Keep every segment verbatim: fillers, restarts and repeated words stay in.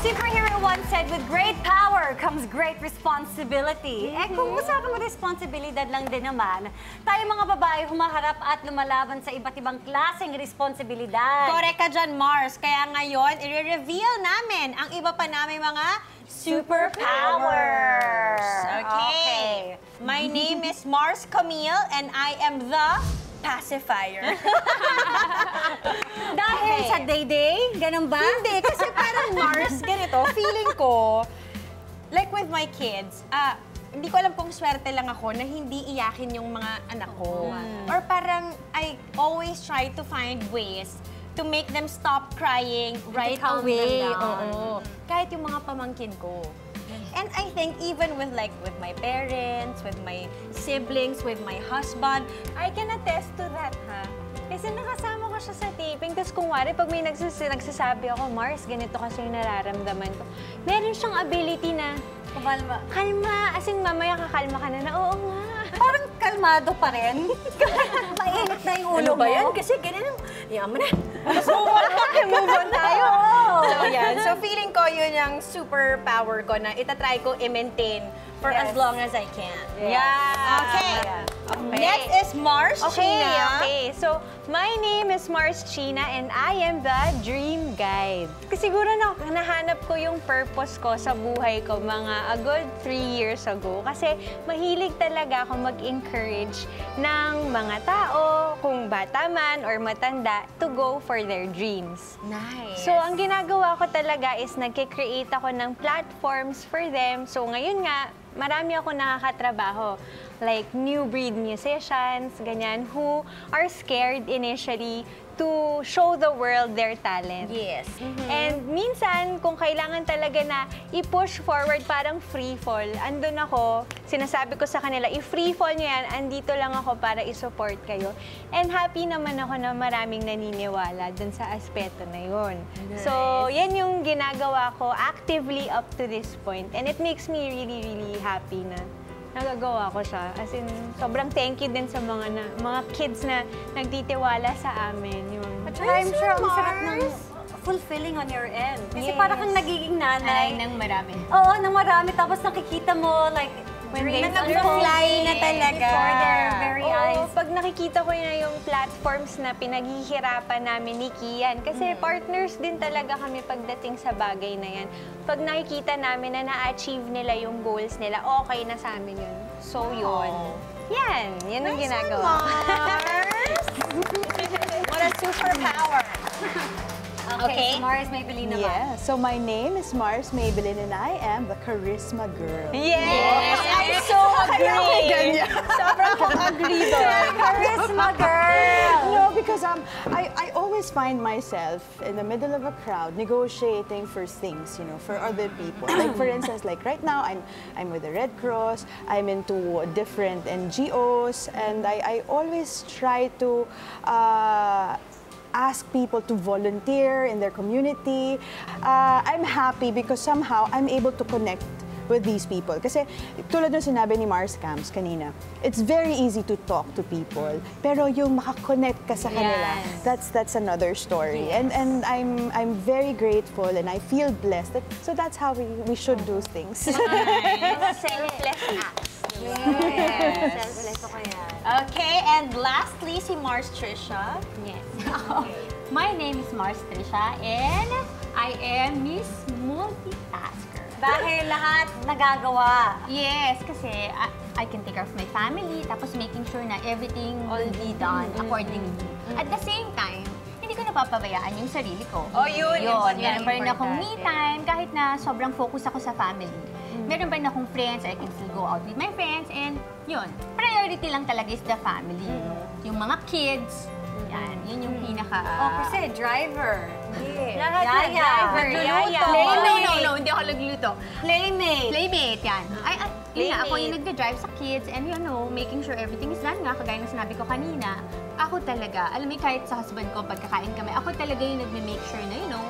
Superhero once said, with great power comes great responsibility. Mm-hmm. Eh kung usapang responsibilidad lang din naman, tayo mga babae humaharap at lumalaban sa iba't ibang klaseng responsibilidad. Correct ka dyan, Mars. Kaya ngayon, i-reveal namin ang iba pa namin mga superpowers. Okay. okay. My name is Mars Camille and I am the pacifier. Dahil okay. sa day-day? Ganun ba? Hindi, kasi parang Mars, ganito, feeling ko, like with my kids, ah, hindi ko alam kung swerte lang ako na hindi iyakin yung mga anak ko. Mm. Or parang, I always try to find ways to make them stop crying right away. Oo. Kahit yung mga pamangkin ko. And I think even with like with my parents, with my siblings, with my husband, I can attest to that, ha? Kasi nakasama ko siya sa taping, tapos kung wari, pag may nagsas nagsasabi ako, Mars, ganito kasi yung nararamdaman ko. Meron siyang ability na, kalma. Kalma, as in mamaya kakalma ka na na, oo nga. Parang kalmado pa rin. Mainit na yung ulo ano ba yan? Mo. Kasi ganun, yaman na. Mas move on, move on tayo. So, yan. So, feeling ko yun yung superpower ko na itatry ko i-maintain for yes. as long as I can. Yes. Yeah. Okay. Yeah. okay. Next is Mars okay. Chynna. Okay. So, my name is Mars Chynna and I am the dream guide. Kasi siguro na, nahanap ko yung purpose ko sa buhay ko mga a good three years ago. Kasi mahilig talaga ako mag-encourage ng mga tao, kung bata man or matanda, to go for their dreams. Nice. So, ang ginagawa ko talaga is nagkikreate ako ng platforms for them. So, ngayon nga, marami ako nakakatrabaho, like new breed musicians, ganyan, who are scared initially to show the world their talent. Yes. Mm-hmm. And minsan, kung kailangan talaga na i-push forward, parang free fall, andun ako, sinasabi ko sa kanila, i-free fall nyo yan, andito lang ako para i-support kayo. And happy naman ako na maraming naniniwala dun sa aspeto na yun. Nice. So, yan yung ginagawa ko actively up to this point. And it makes me really, really happy na nagagawa ko siya. As in, sobrang thank you din sa mga na, mga kids na nagtitiwala sa amin. Yun. But I'm sure ang sarap ng fulfilling on your end. Kasi yes. para kang nagiging nanay. Ay, ng marami. Oo, ng marami. Tapos nakikita mo, like, when they fly na talaga. Before their very Oo, eyes. Pag nakikita ko na yung platforms na pinaghihirapan namin ni Kian, kasi mm. partners din talaga kami pagdating sa bagay na yan. Pag nakikita namin na na-achieve nila yung goals nila, okay na sa amin yun. So yun. Oh. Yan, yun ang ginagawa. What a superpower! Okay. okay, Mars Maybelyn naman. Yeah. So my name is Mars Maybelyn and I am the charisma girl. Yes! yes. I so agree! Sobrang agree doon. Charisma girl! No, because um, I, I always find myself in the middle of a crowd negotiating for things, you know, for other people. Like for instance, like right now, I'm, I'm with the Red Cross, I'm into different N G Os, and I, I always try to uh, ask people to volunteer in their community. Uh, I'm happy because somehow I'm able to connect with these people. Kasi tulad ng sinabi ni Mars Camps kanina, it's very easy to talk to people, pero yung makakonect ka sa kanila, yes. that's that's another story. Yes. And and I'm I'm very grateful and I feel blessed. That, so that's how we we should do things. Nice. Selfless acts. Yes. Selfless ako yan. Okay, and lastly si Mars Tricia. Yes. Oh. My name is Mars Tricia and I am Miss Multitasker. Dahil lahat nagagawa. Yes, kasi I, I can take care of my family, tapos making sure na everything will be done accordingly. At the same time, hindi ko napapabayaan yung sarili ko. Oh, yun. Yun, meron pa rin akong me time, kahit na sobrang focus ako sa family. Meron pa rin akong friends, I can still go out with my friends, and yun, priority lang talaga is the family. Yung mga kids, yan, yun yung pinaka... Oh, kasi driver. Yeah. Lahat yeah, na yeah. driver. Yaya. No, no, no, no, hindi ako nagluto. Playmate. Playmate, yan. Ay, ay yun ako yung nagda-drive sa kids and you know, making sure everything is done nga, kagaya ng sinabi ko kanina. Ako talaga, alam mo kahit sa husband ko, pagkakain kami, ako talaga yung nagme-make sure na, you know,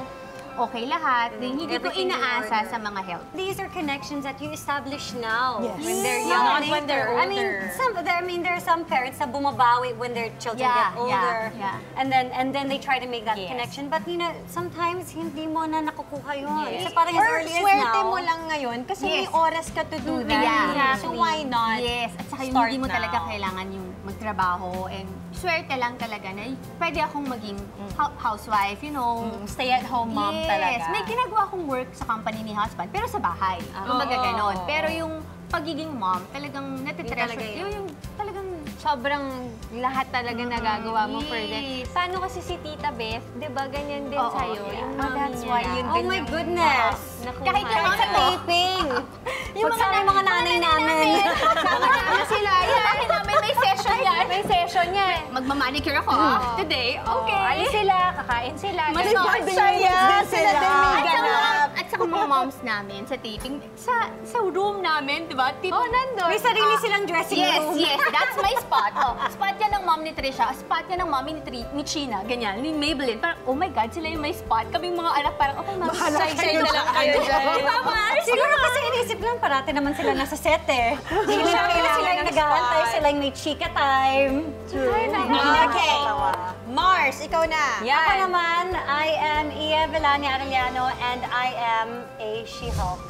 okay lahat, mm. hindi ko inaasa sa mga health. These are connections that you establish now yes. when they're young, not when they're older. I mean, some, I mean, there are some parents na bumabawi when their children yeah, get older, yeah, yeah. and then and then they try to make that yes. connection. But you know, sometimes hindi mo na nakukuha yun. Yes. So parang or swerte mo lang ngayon kasi yes. may oras ka to do that. Yeah. Yeah. So why not? Yes. At saka start hindi mo now. Talaga kailangan yung magtrabaho and swerte lang talaga na pwede akong maging housewife, you know. Mm, stay-at-home mom yes. talaga. Yes, may ginagawa akong work sa company ni husband, pero sa bahay. Kumbaga oh. ganon. Pero yung pagiging mom, talagang natitreasure. Talaga yun. Yung talagang sobrang lahat talaga mm-hmm. nagagawa mo yes. for them. Paano kasi si Tita Beth, di ba ganyan din oh, sa'yo? Oh, yeah. Yung oh, that's why yun oh, din. Oh my goodness! Uh, kahit lang sa taping! Yung mga, na, mga nanay namin. Pagsama namin sila. Yan, namin may session yan. May session yan. Magmamanicure ako. Oh. Today, okay. Oh, alis sila, kakain sila. Maligod din sila. At sa mga moms namin sa taping, sa sa room namin, di ba? Oh, nandun. May sarili uh, silang dressing yes, room. Yes, yes. That's my spot. Oh, spot yan ng mom ni Tricia. Spot yan ng mommy ni, Tri ni Chynna. Ganyan, ni Maybelyn. Parang, oh my God, sila yung may spot. Kaming mga anak, parang, okay, mami, side-side na lang kayo dyan. Di ba, Mars? Siguro kasi inisip lang, parati naman sila nasa set eh. Hindi na kailangan sila yung nag-aantay, sila yung may chika time. True. Okay. Mars, ikaw na. Yan. Ako naman, I am Iya Villania-Arellano and I am a She-Hulk.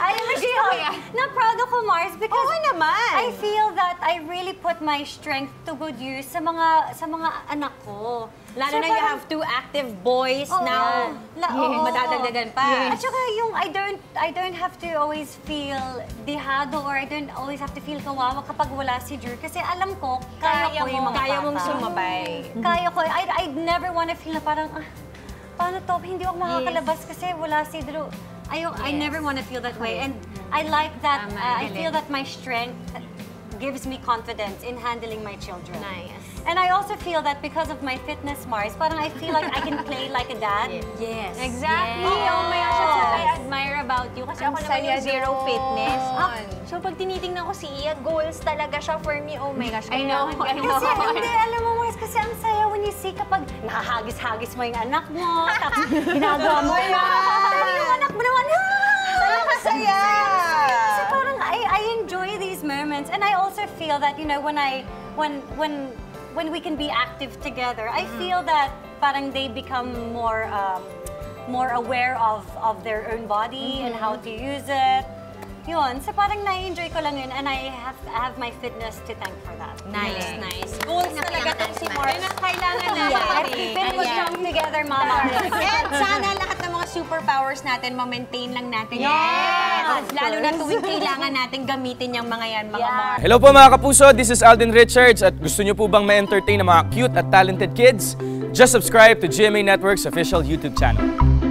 I am a She-Hulk. Not proud ako, Mars, because oo naman. I feel that I really put my strength to good use sa mga sa mga anak ko. Lalo so, na you have two active boys oh, now. La, yes. oh, madadagdagan pa. Yes. At saka yung I don't, I don't have to always feel dehado or I don't always have to feel kawawa kapag wala si Drew. Kasi alam ko, kaya, kaya ko yung mga kaya mong sumabay. Mm-hmm. Kaya ko. I, I never want to feel na parang, ah, paano to? Hindi ako makakalabas yes. kasi wala si Drew. I, yes. I never want to feel that way. And I like that, um, uh, I feel that my strength gives me confidence in handling my children. Nice. And I also feel that because of my fitness, Mars, parang I feel like I can play like a dad. Yes. yes. Exactly. Yes. Oh my gosh, that's what I admire about you. Kasi I'm ako naman yung zero doon. Fitness. Ah, so pag tinitingnan ko si Iya, goals talaga siya for me. Oh my gosh. I know. I know. Kasi hindi, alam mo Mars, kasi ang saya when you see kapag nakahagis-hagis mo yung anak mo, tapos ginagawa mo yan. Pero yung anak mo naman, ha! Masaya! Kasi parang I, I enjoy these moments. And I also feel that, you know, when I, when, when, when we can be active together, I mm. feel that parang they become more um, more aware of of their own body mm-hmm. and how to use it. Yun, so parang na-enjoy ko lang yun, and I have I have my fitness to thank for that. Nice, yeah. nice. Goals talaga itong si Mars. Kailangan na natin. Then we'll jump together, Mama. And sana lahat ng mga superpowers natin, ma-maintain lang natin. Yes! yes. Lalo na tuwing kailangan natin gamitin yung mga yan, mga yeah. Mars. Hello po mga kapuso, this is Alden Richards, at gusto nyo po bang ma-entertain ng mga cute at talented kids? Just subscribe to G M A Network's official YouTube channel.